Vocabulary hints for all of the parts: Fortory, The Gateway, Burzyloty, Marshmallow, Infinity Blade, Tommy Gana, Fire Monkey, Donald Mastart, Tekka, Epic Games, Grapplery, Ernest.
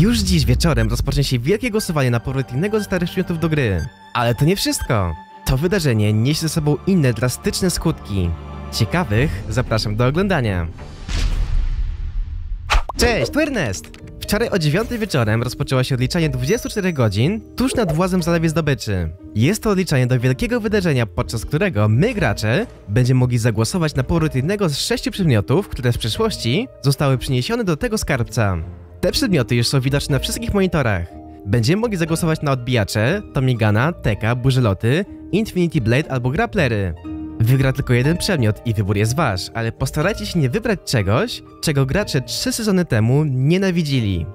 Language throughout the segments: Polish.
Już dziś wieczorem rozpocznie się wielkie głosowanie na powrót innego ze starych przedmiotów do gry. Ale to nie wszystko. To wydarzenie niesie ze sobą inne drastyczne skutki. Ciekawych zapraszam do oglądania. Cześć, tu Ernest! Wczoraj o 9 wieczorem rozpoczęło się odliczanie 24 godzin tuż nad włazem w Zalewie Zdobyczy. Jest to odliczanie do wielkiego wydarzenia, podczas którego my, gracze, będziemy mogli zagłosować na powrót jednego z 6 przedmiotów, które w przeszłości zostały przyniesione do tego skarbca. Te przedmioty już są widoczne na wszystkich monitorach. Będziemy mogli zagłosować na odbijacze, Tommy Gana, Tekka, Burzyloty, Infinity Blade albo Grapplery. Wygra tylko jeden przedmiot i wybór jest wasz, ale postarajcie się nie wybrać czegoś, czego gracze 3 sezony temu nienawidzili.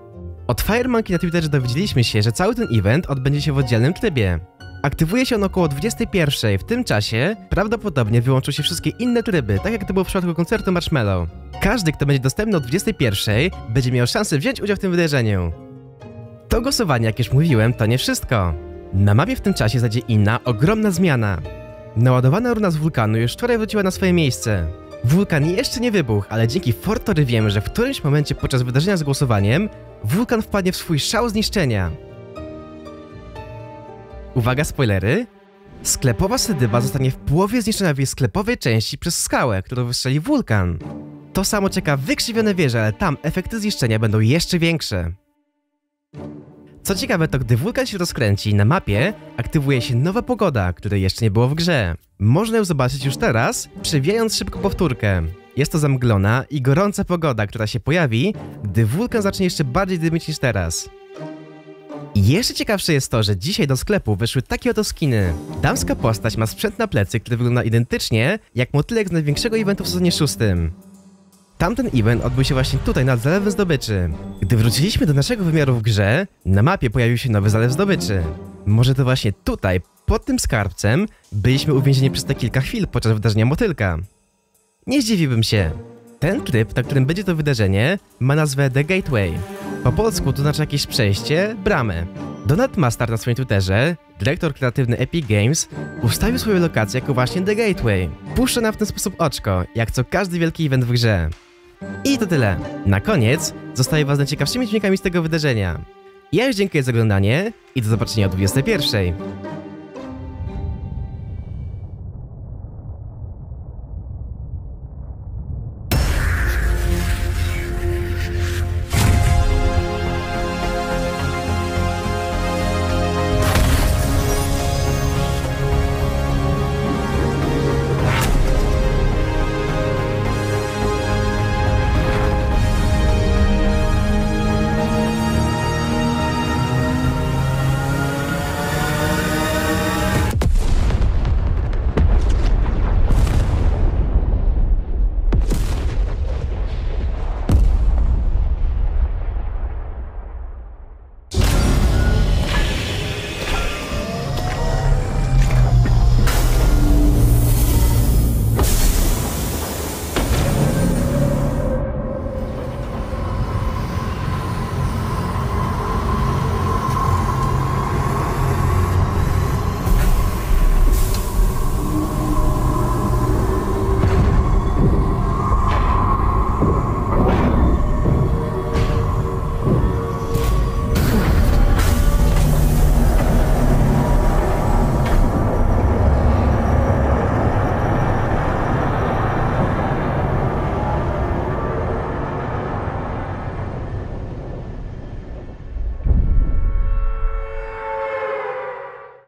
Od Fire Monkey na Twitterze dowiedzieliśmy się, że cały ten event odbędzie się w oddzielnym trybie. Aktywuje się on około 21:00, w tym czasie prawdopodobnie wyłączą się wszystkie inne tryby, tak jak to było w przypadku koncertu Marshmallow. Każdy, kto będzie dostępny o 21:00, będzie miał szansę wziąć udział w tym wydarzeniu. To głosowanie, jak już mówiłem, to nie wszystko. Na mapie w tym czasie zajdzie inna, ogromna zmiana. Naładowana runa z wulkanu już wczoraj wróciła na swoje miejsce. Wulkan jeszcze nie wybuchł, ale dzięki Fortory wiemy, że w którymś momencie podczas wydarzenia z głosowaniem wulkan wpadnie w swój szał zniszczenia. Uwaga, spoilery! Sklepowa sydyba zostanie w połowie zniszczona w jej sklepowej części przez skałę, którą wystrzeli wulkan. To samo czeka wykrzywione wieże, ale tam efekty zniszczenia będą jeszcze większe. Co ciekawe, to gdy wulkan się rozkręci, na mapie aktywuje się nowa pogoda, której jeszcze nie było w grze. Można ją zobaczyć już teraz, przewijając szybko powtórkę. Jest to zamglona i gorąca pogoda, która się pojawi, gdy wulkan zacznie jeszcze bardziej dymić niż teraz. I jeszcze ciekawsze jest to, że dzisiaj do sklepu wyszły takie oto skiny. Damska postać ma sprzęt na plecy, który wygląda identycznie jak motylek z największego eventu w sezonie 6. Tamten event odbył się właśnie tutaj, nad Zalewem Zdobyczy. Gdy wróciliśmy do naszego wymiaru w grze, na mapie pojawił się nowy Zalew Zdobyczy. Może to właśnie tutaj, pod tym skarbcem, byliśmy uwięzieni przez te kilka chwil podczas wydarzenia motylka. Nie zdziwiłbym się. Ten tryb, na którym będzie to wydarzenie, ma nazwę The Gateway. Po polsku to znaczy jakieś przejście, bramę. Donald Mastart na swoim Twitterze, dyrektor kreatywny Epic Games, ustawił swoją lokację jako właśnie The Gateway. Puszcza nam w ten sposób oczko, jak co każdy wielki event w grze. I to tyle. Na koniec zostaję was najciekawszymi dźwiękami z tego wydarzenia. Ja już dziękuję za oglądanie i do zobaczenia o 21:00.